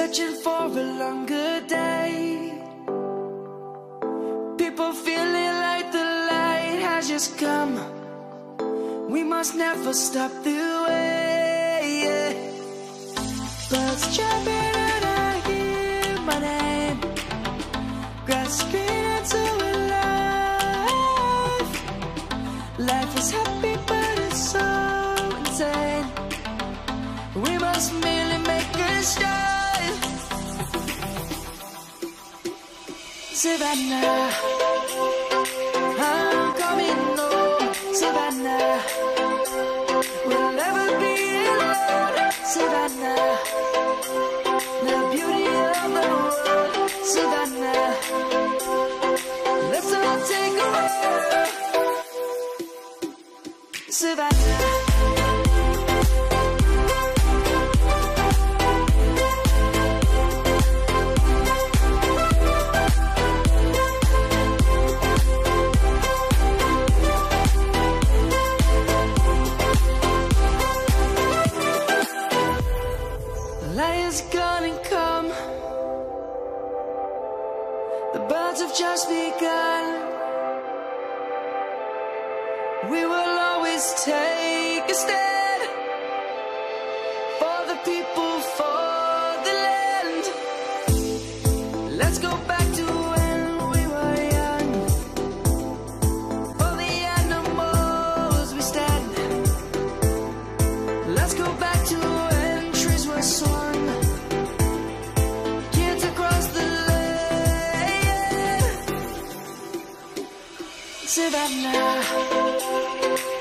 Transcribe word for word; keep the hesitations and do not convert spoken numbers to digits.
searching for a longer day. People feeling like the light has just come. We must never stop the way. Birds jumping and I hear my name, grasping into a life. Life is happy but it's so insane. We must merely make a start. Savannah, I'm coming home. Savannah, we'll never be alone. Savannah, the beauty of the world. Savannah, let's all take a walk. Savannah. Lion's gonna come. The birds have just begun. We will always take a stand for the people, for the land. Let's go back to when we were young. For the animals we stand. Let's go back to when trees were swung. Savannah.